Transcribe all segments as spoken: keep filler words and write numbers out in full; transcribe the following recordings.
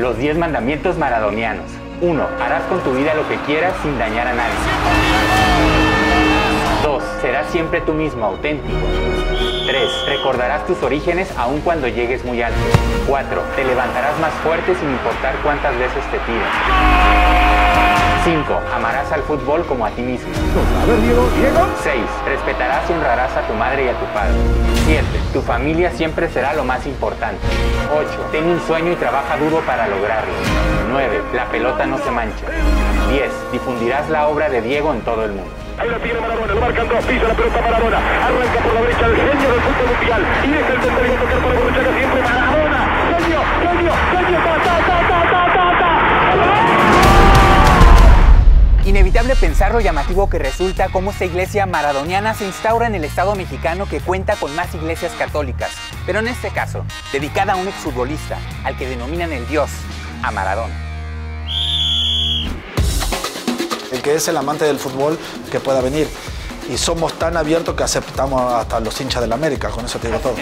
Los diez mandamientos maradonianos. uno. Harás con tu vida lo que quieras sin dañar a nadie. dos. Serás siempre tú mismo, auténtico. tres. Recordarás tus orígenes aun cuando llegues muy alto. cuatro. Te levantarás más fuerte sin importar cuántas veces te tiren. cinco. Amarás al fútbol como a ti mismo. A ver, Diego, Diego. seis. Respetarás y honrarás a tu madre y a tu padre. siete. Tu familia siempre será lo más importante. ocho. Ten un sueño y trabaja duro para lograrlo. nueve. La pelota no se mancha. diez. Difundirás la obra de Diego en todo el mundo. Ahí la tiene Maradona, lo marcan dos, pisa la pelota Maradona. Arranca por la brecha el genio del fútbol mundial. Y deja el tercero tocar para Borruchaga siempre Maradona. Genio, genio, genio, ta, ta, ta, ta, ta, ta. Inevitable pensar lo llamativo que resulta cómo esta iglesia maradoniana se instaura en el estado mexicano que cuenta con más iglesias católicas. Pero en este caso, dedicada a un exfutbolista, al que denominan el Dios, a Maradona. El que es el amante del fútbol que pueda venir. Y somos tan abiertos que aceptamos hasta los hinchas de la América, con eso te digo todo.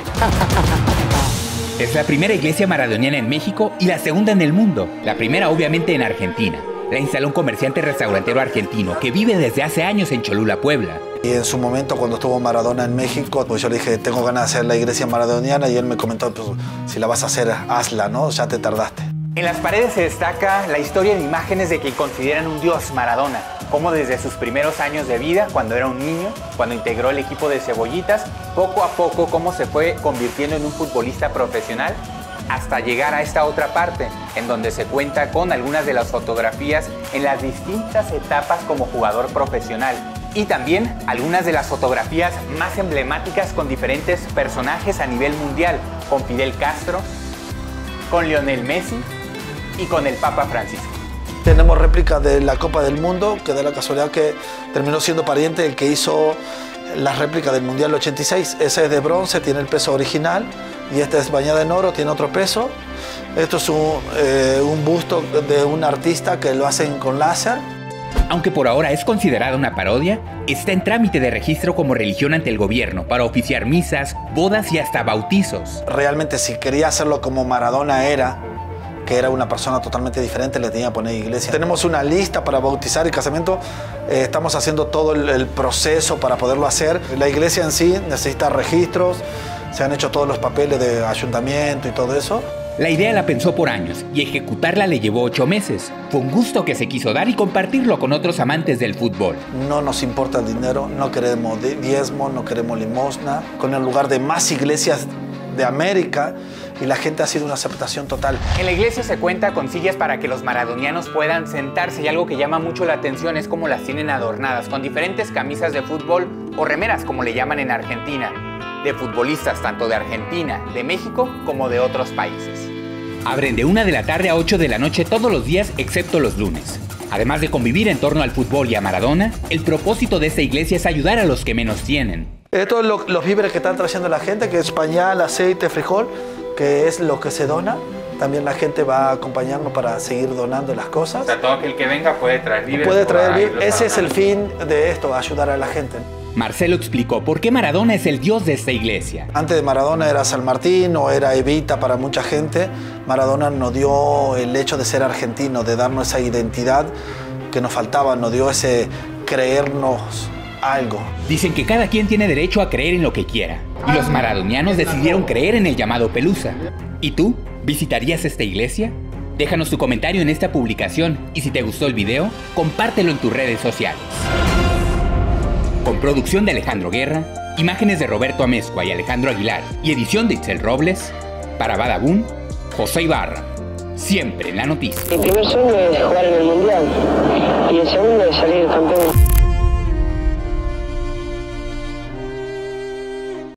Es la primera iglesia maradoniana en México y la segunda en el mundo. La primera obviamente en Argentina. La instaló un comerciante restaurantero argentino que vive desde hace años en Cholula, Puebla. Y en su momento cuando estuvo Maradona en México, pues yo le dije, tengo ganas de hacer la iglesia maradoniana y él me comentó, pues si la vas a hacer, hazla, ¿no? Ya te tardaste. En las paredes se destaca la historia en imágenes de quien consideran un dios, Maradona, como desde sus primeros años de vida, cuando era un niño, cuando integró el equipo de Cebollitas, poco a poco cómo se fue convirtiendo en un futbolista profesional, hasta llegar a esta otra parte, en donde se cuenta con algunas de las fotografías en las distintas etapas como jugador profesional, y también algunas de las fotografías más emblemáticas con diferentes personajes a nivel mundial, con Fidel Castro, con Lionel Messi, y con el Papa Francisco. Tenemos réplicas de la Copa del Mundo, que da la casualidad que terminó siendo pariente el que hizo las réplicas del Mundial ochenta y seis. Ese es de bronce, tiene el peso original, y esta es bañada en oro, tiene otro peso. Esto es un, eh, un busto de un artista que lo hacen con láser. Aunque por ahora es considerada una parodia, está en trámite de registro como religión ante el gobierno para oficiar misas, bodas y hasta bautizos. Realmente si quería hacerlo como Maradona era, que era una persona totalmente diferente, le tenía que poner iglesia. Tenemos una lista para bautizar y casamiento, eh, estamos haciendo todo el, el proceso para poderlo hacer. La iglesia en sí necesita registros, se han hecho todos los papeles de ayuntamiento y todo eso. La idea la pensó por años y ejecutarla le llevó ocho meses. Fue un gusto que se quiso dar y compartirlo con otros amantes del fútbol. No nos importa el dinero, no queremos diezmo, no queremos limosna. Con el lugar de más iglesias de América, y la gente ha sido una aceptación total. En la iglesia se cuenta con sillas para que los maradonianos puedan sentarse, y algo que llama mucho la atención es cómo las tienen adornadas con diferentes camisas de fútbol o remeras, como le llaman en Argentina, de futbolistas tanto de Argentina, de México como de otros países. Abren de una de la tarde a ocho de la noche todos los días excepto los lunes. Además de convivir en torno al fútbol y a Maradona, el propósito de esta iglesia es ayudar a los que menos tienen. Esto es lo, los víveres que están trayendo la gente, que es pañal, aceite, frijol, que es lo que se dona. También la gente va a acompañarnos para seguir donando las cosas. O sea, todo aquel que venga puede traer víveres. Puede traer víveres. Ese es el fin de esto, ayudar a la gente. Marcelo explicó por qué Maradona es el dios de esta iglesia. Antes de Maradona era San Martín o era Evita para mucha gente. Maradona nos dio el hecho de ser argentino, de darnos esa identidad que nos faltaba, nos dio ese creernos algo. Dicen que cada quien tiene derecho a creer en lo que quiera. Y los maradonianos decidieron creer en el llamado Pelusa. ¿Y tú? ¿Visitarías esta iglesia? Déjanos tu comentario en esta publicación y si te gustó el video, compártelo en tus redes sociales. Con producción de Alejandro Guerra, imágenes de Roberto Amezcua y Alejandro Aguilar y edición de Itzel Robles, para Badabun, José Ibarra. Siempre en la noticia. El primer sueño es jugar en el Mundial y el segundo es salir campeón.